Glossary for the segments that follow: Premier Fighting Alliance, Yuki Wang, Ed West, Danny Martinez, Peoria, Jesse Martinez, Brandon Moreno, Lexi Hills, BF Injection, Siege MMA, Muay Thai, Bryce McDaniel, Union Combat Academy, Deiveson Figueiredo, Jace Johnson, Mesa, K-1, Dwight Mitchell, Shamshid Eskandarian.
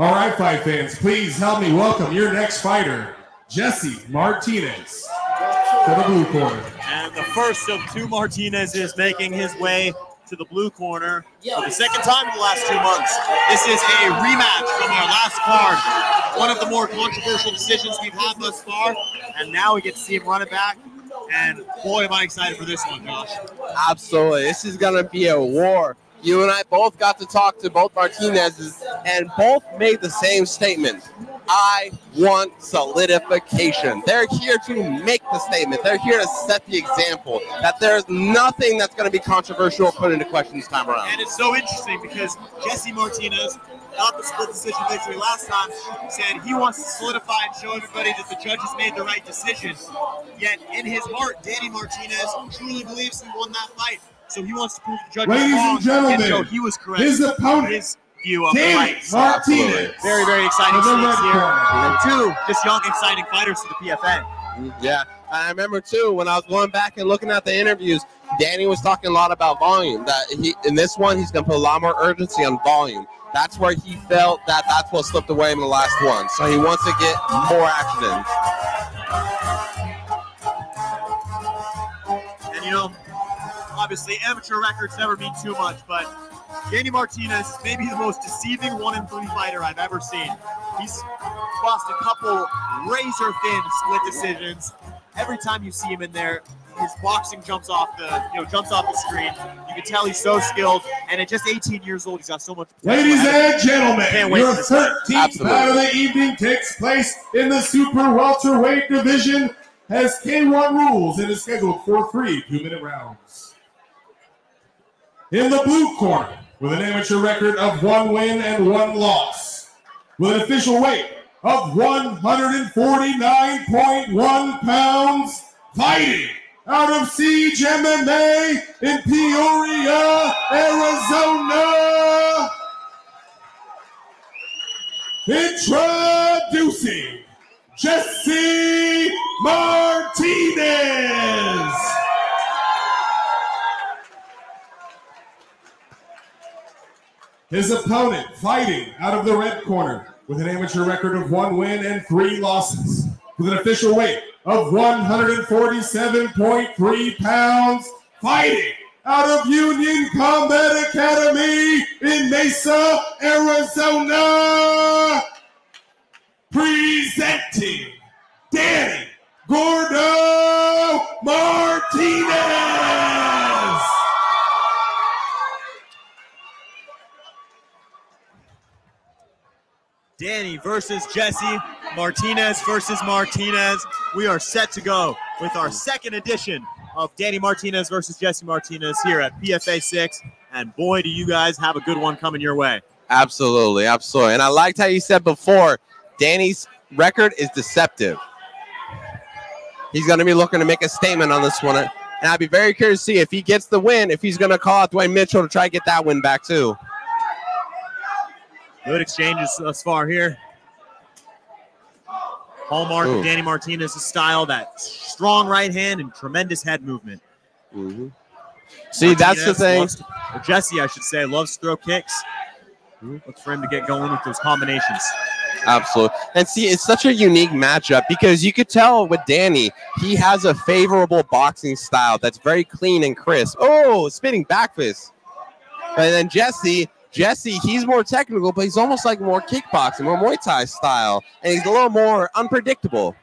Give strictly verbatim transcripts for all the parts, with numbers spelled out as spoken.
All right, fight fans, please help me welcome your next fighter, Jesse Martinez, to the blue corner. And the first of two Martinezes making his way to the blue corner for the second time in the last two months. This is a rematch from our last card. One of the more controversial decisions we've had thus far, and now we get to see him run it back. And boy, am I excited for this one, Josh. Absolutely. This is going to be a war. You and I both got to talk to both Martinezes, and both made the same statement. I want solidification. They're here to make the statement. They're here to set the example that there's nothing that's going to be controversial or put into question this time around. And it's so interesting because Jesse Martinez, not the split decision victory last time, said he wants to solidify and show everybody that the judges made the right decision. Yet in his heart, Danny Martinez truly believes he won that fight. So he wants to prove the judge wrong and show he was correct. His opponent, his view of the fight. Martinez. Very, very exciting scenes here. And two, just young, exciting fighters to the P F A. Yeah, I remember too when I was going back and looking at the interviews, Danny was talking a lot about volume. That he in this one he's going to put a lot more urgency on volume. That's where he felt that that's what slipped away in the last one. So he wants to get more action in. And you know, obviously, amateur records never mean too much, but Danny Martinez may be the most deceiving one and three fighter I've ever seen. He's lost a couple razor-thin split decisions. Every time you see him in there, his boxing jumps off the, you know, jumps off the screen. You can tell he's so skilled, and at just eighteen years old, he's got so much potential. Ladies and gentlemen, your thirteenth bout of the evening takes place in the super welterweight division as K one rules and is scheduled for three two-minute rounds. In the blue corner, with an amateur record of one win and one loss, with an official weight of one forty-nine point one pounds, fighting out of Siege M M A in Peoria, Arizona, introducing Jesse Martinez. His opponent, fighting out of the red corner, with an amateur record of one win and three losses, with an official weight of one forty-seven point three pounds, fighting out of Union Combat Academy in Mesa, Arizona, presenting Danny Gordo Martinez. Danny versus Jesse, Martinez versus Martinez. We are set to go with our second edition of Danny Martinez versus Jesse Martinez here at P F A six. And boy, do you guys have a good one coming your way. Absolutely, absolutely. And I liked how you said before, Danny's record is deceptive. He's going to be looking to make a statement on this one. And I'd be very curious to see if he gets the win, if he's going to call out Dwight Mitchell to try to get that win back too. Good exchanges thus far here. Hallmark of Danny Martinez's style, that strong right hand and tremendous head movement. Mm-hmm. See, Martinez that's the thing. To, or Jesse, I should say, loves to throw kicks. Mm-hmm. Looks for him to get going with those combinations. Absolutely. And see, it's such a unique matchup because you could tell with Danny, he has a favorable boxing style that's very clean and crisp. Oh, spinning back fist. And then Jesse... Jesse, he's more technical, but he's almost like more kickboxing, more Muay Thai style, and he's a little more unpredictable.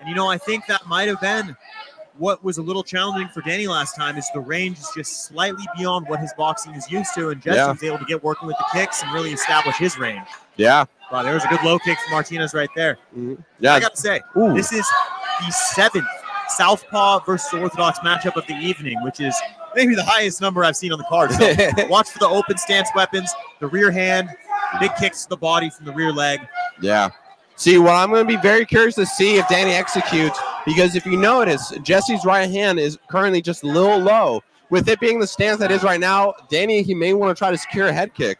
And, you know, I think that might have been what was a little challenging for Danny last time is the range is just slightly beyond what his boxing is used to, and Jesse yeah. was able to get working with the kicks and really establish his range. Yeah. Wow, there was a good low kick from Martinez right there. Mm-hmm. Yeah. I got to say, Ooh. this is the seventh Southpaw versus Orthodox matchup of the evening, which is maybe the highest number I've seen on the card. So watch for the open stance weapons, the rear hand, big kicks to the body from the rear leg. Yeah. See, well, I'm going to be very curious to see if Danny executes, because if you notice, Jesse's right hand is currently just a little low. With it being the stance that is right now, Danny, he may want to try to secure a head kick.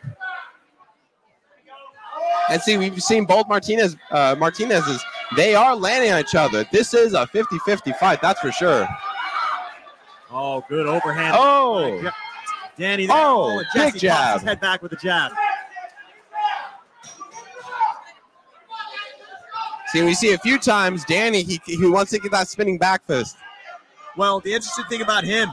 And see, we've seen both Martinez, uh, Martinez's. They are landing on each other. This is a fifty fifty fight, that's for sure. Oh, good overhand. Oh, Danny. Oh, big jab. His head back with a jab. See, we see a few times Danny, he, he wants to get that spinning back fist. Well, the interesting thing about him,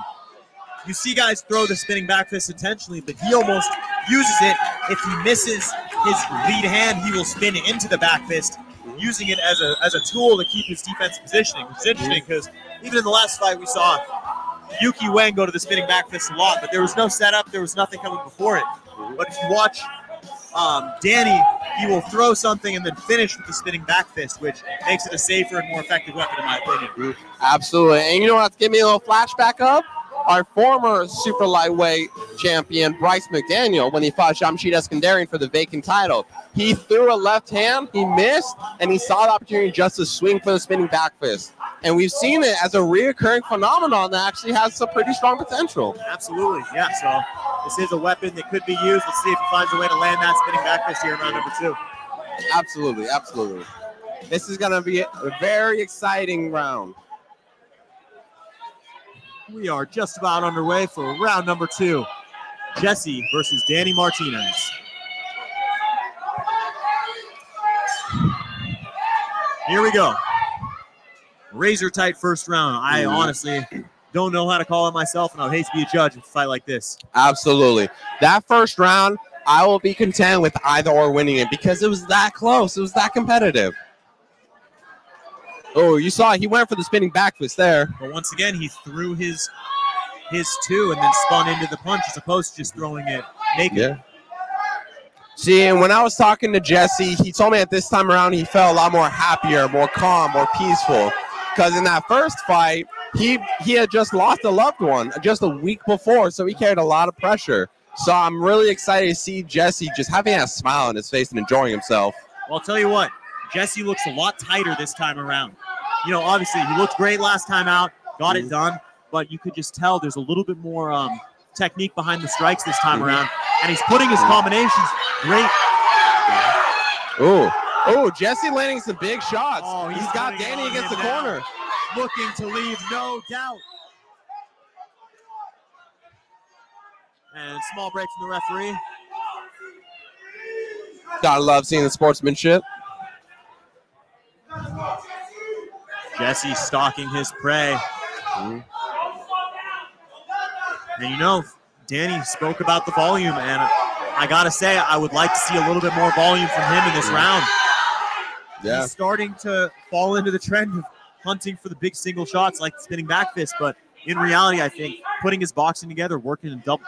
you see guys throw the spinning back fist intentionally, but he almost uses it. If he misses his lead hand, he will spin into the back fist, using it as a as a tool to keep his defense positioning, which is interesting because even in the last fight we saw Yuki Wang go to the spinning back fist a lot, but there was no setup, there was nothing coming before it. But if you watch um, Danny, he will throw something and then finish with the spinning back fist, which makes it a safer and more effective weapon in my opinion. Absolutely. And you know what, give me a little flashback of our former super lightweight champion, Bryce McDaniel, when he fought Shamshid Eskandarian for the vacant title. He threw a left hand, he missed, and he saw the opportunity just to swing for the spinning back fist. And we've seen it as a reoccurring phenomenon that actually has some pretty strong potential. Absolutely, yeah. So this is a weapon that could be used. Let's see if he finds a way to land that spinning back fist here in round number two. Absolutely, absolutely. This is going to be a very exciting round. We are just about underway for round number two. Jesse versus Danny Martinez. Here we go. Razor tight first round. I honestly don't know how to call it myself, and I would hate to be a judge in a fight like this. Absolutely. That first round, I will be content with either or winning it because it was that close. It was that competitive. Oh, you saw he went for the spinning back fist there. But once again, he threw his his two and then spun into the punch as opposed to just throwing it naked. Yeah. See, and when I was talking to Jesse, he told me that this time around he felt a lot more happier, more calm, more peaceful. Because in that first fight, he, he had just lost a loved one just a week before, so he carried a lot of pressure. So I'm really excited to see Jesse just having a smile on his face and enjoying himself. Well, I'll tell you what. Jesse looks a lot tighter this time around. You know, obviously, he looked great last time out, got it done, but you could just tell there's a little bit more um, technique behind the strikes this time around, and he's putting his combinations great. Oh, oh, Jesse landing some big shots. Oh, he's, he's got Danny against the corner. Looking to leave, no doubt. And small break from the referee. Gotta love seeing the sportsmanship. Jesse stalking his prey. And you know, Danny spoke about the volume, and I gotta say, I would like to see a little bit more volume from him in this round. Yeah. He's starting to fall into the trend of hunting for the big single shots like spinning back fist, but in reality, I think putting his boxing together, working in double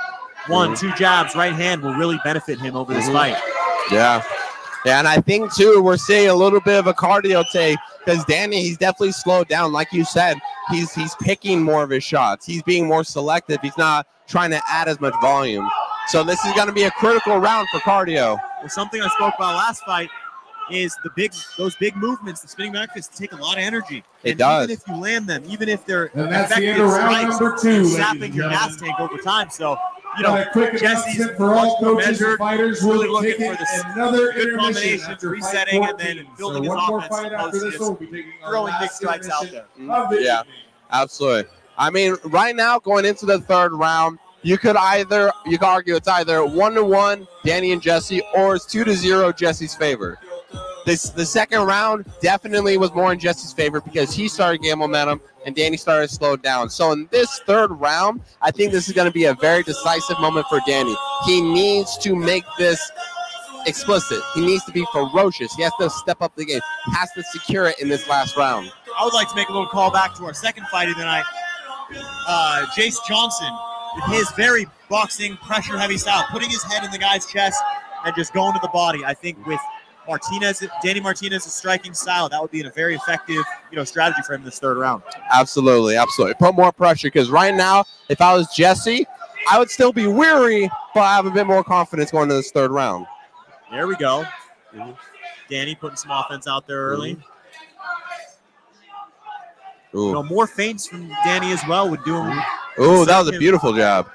one, two jabs, right hand will really benefit him over this fight. Yeah. Yeah, and I think, too, we're seeing a little bit of a cardio take because Danny, he's definitely slowed down. Like you said, he's he's picking more of his shots. He's being more selective. He's not trying to add as much volume. So this is going to be a critical round for cardio. Well, something I spoke about last fight is the big those big movements, the spinning back fists take a lot of energy. It and does. Even if you land them, even if they're and that's effective the end of round number two, sapping your gas tank over time. So. You know, quick Jesse's for all coaches and fighters really looking for this another combination, resetting, and then building his offense, throwing big strikes out there. Yeah, absolutely. I mean, right now, going into the third round, you could either, you could argue it's either one to one, Danny and Jesse, or it's two to zero, Jesse's favor. This the second round definitely was more in Jesse's favor because he started getting momentum and Danny started to slow down. So in this third round, I think this is going to be a very decisive moment for Danny. He needs to make this explicit. He needs to be ferocious. He has to step up the game. He has to secure it in this last round. I would like to make a little call back to our second fight of the night. Uh, Jace Johnson, with his very boxing, pressure-heavy style, putting his head in the guy's chest and just going to the body, I think, with Martinez, Danny Martinez's striking style, that would be a very effective, you know, strategy for him this third round. Absolutely, absolutely. Put more pressure because right now, if I was Jesse, I would still be weary, but I have a bit more confidence going to this third round. There we go. Mm-hmm. Danny putting some offense out there early. Mm-hmm. Ooh. You know, more feints from Danny as well would do him. Oh, that was a beautiful job.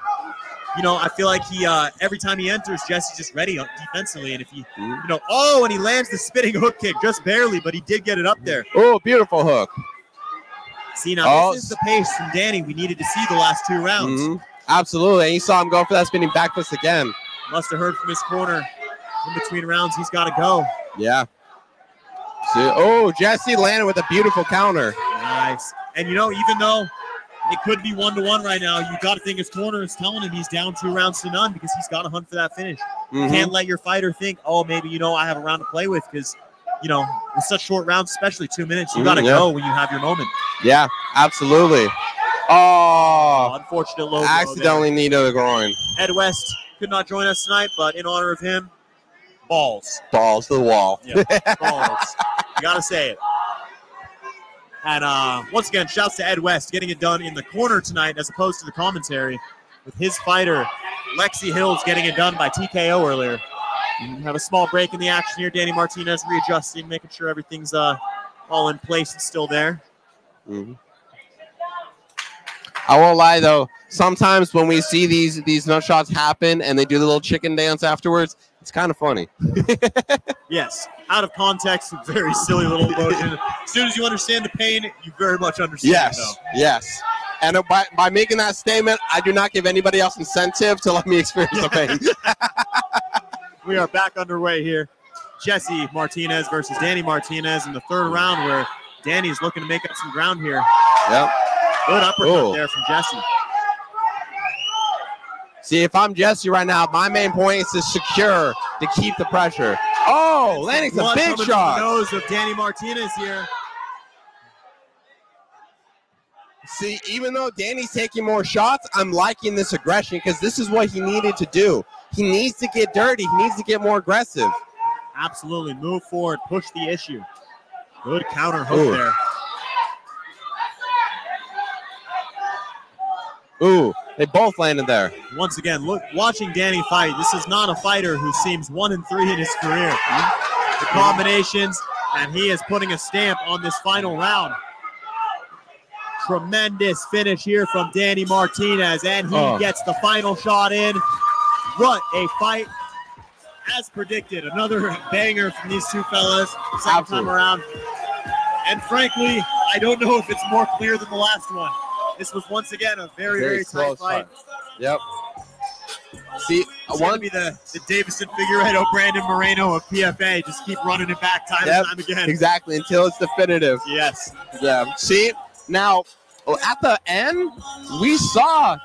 You know, I feel like he uh, every time he enters, Jesse's just ready defensively. And if he, you know, oh, and he lands the spinning hook kick just barely, but he did get it up there. Oh, beautiful hook. See, now oh. This is the pace from Danny we needed to see the last two rounds. Mm-hmm. Absolutely. And you saw him go for that spinning back fist again. Must have heard from his corner in between rounds, he's got to go. Yeah. it. Oh, Jesse landed with a beautiful counter. Nice. And, you know, even though it could be one-to-one right now, you got to think his corner is telling him he's down two rounds to none because he's got to hunt for that finish. Mm-hmm. You can't let your fighter think, oh, maybe, you know, I have a round to play with because, you know, with such short rounds, especially two minutes, you mm-hmm, got to yeah. go when you have your moment. Yeah, absolutely. Oh, unfortunate low blow. Accidentally knee to the groin. Ed West could not join us tonight, but in honor of him, balls. Balls to the wall. Yeah, balls. You got to say it. And uh, once again, shouts to Ed West getting it done in the corner tonight as opposed to the commentary with his fighter, Lexi Hills, getting it done by T K O earlier. We have a small break in the action here. Danny Martinez readjusting, making sure everything's uh, all in place and still there. Mm-hmm. I won't lie, though. Sometimes when we see these these nut shots happen and they do the little chicken dance afterwards, it's kind of funny. Yes. Out of context, very silly little motion. As soon as you understand the pain, you very much understand. Yes, though. Yes. And by, by making that statement, I do not give anybody else incentive to let me experience the pain. We are back underway here. Jesse Martinez versus Danny Martinez in the third round where Danny's looking to make up some ground here. Yep. Good uppercut Ooh. there from Jesse. See, if I'm Jesse right now, my main point is to secure, to keep the pressure. Oh, landing some big shots. Nose of Danny Martinez here. See, even though Danny's taking more shots, I'm liking this aggression because this is what he needed to do. He needs to get dirty. He needs to get more aggressive. Absolutely. Move forward. Push the issue. Good counter hook Ooh. there. Ooh, they both landed there. Once again, look, watching Danny fight, this is not a fighter who seems one and three in his career. The combinations, and he is putting a stamp on this final round. Tremendous finish here from Danny Martinez, and he oh. gets the final shot in. What a fight, as predicted. Another banger from these two fellas, second Absolutely. time around. And frankly, I don't know if it's more clear than the last one. This was once again a very, very, very tight fight. Yep. See, I want to be the, the Deiveson Figueiredo, Brandon Moreno of P F A. Just keep running it back time yep, and time again. Exactly, until it's definitive. Yes. Yeah. See, now at the end, we saw,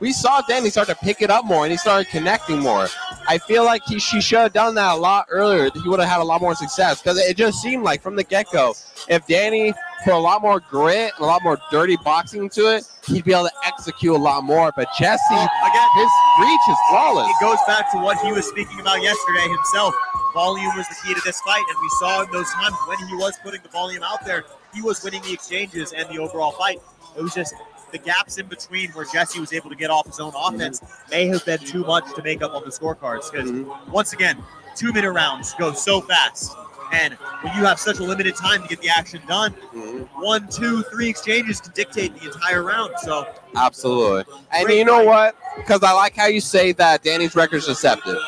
we saw Danny start to pick it up more and he started connecting more. I feel like he she should have done that a lot earlier. He would have had a lot more success because it just seemed like from the get-go, if Danny put a lot more grit and a lot more dirty boxing to it, he'd be able to execute a lot more. But Jesse, again, his reach is flawless. It goes back to what he was speaking about yesterday himself. Volume was the key to this fight, and we saw in those times when he was putting the volume out there, he was winning the exchanges and the overall fight. It was just the gaps in between where Jesse was able to get off his own offense mm-hmm. may have been too much to make up on the scorecards because, mm-hmm. once again, two-minute rounds go so fast. And when you have such a limited time to get the action done, mm-hmm. one, two, three exchanges can dictate the entire round. So absolutely. And you know fight. what? Because I like how you say that Danny's record is deceptive.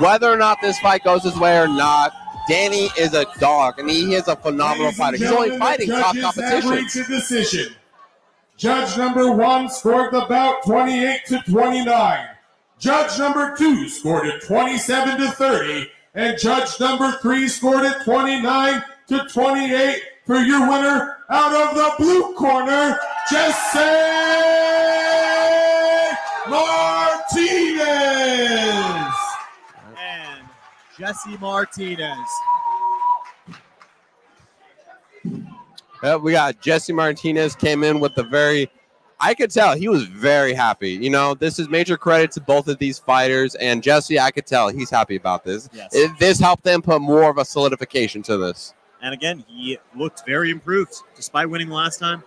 Whether or not this fight goes his way or not, Danny is a dog, and he is a phenomenal Ladies fighter. He's only fighting top competition. Judge number one scored the bout twenty-eight to twenty-nine. Judge number two scored it twenty-seven to thirty. And judge number three scored it twenty-nine to twenty-eight for your winner out of the blue corner, Jesse Martinez. And Jesse Martinez. Yep, we got Jesse Martinez came in with the very, I could tell he was very happy. You know, this is major credit to both of these fighters. And Jesse, I could tell he's happy about this. Yes. It, this helped them put more of a solidification to this. And again, he looked very improved despite winning last time.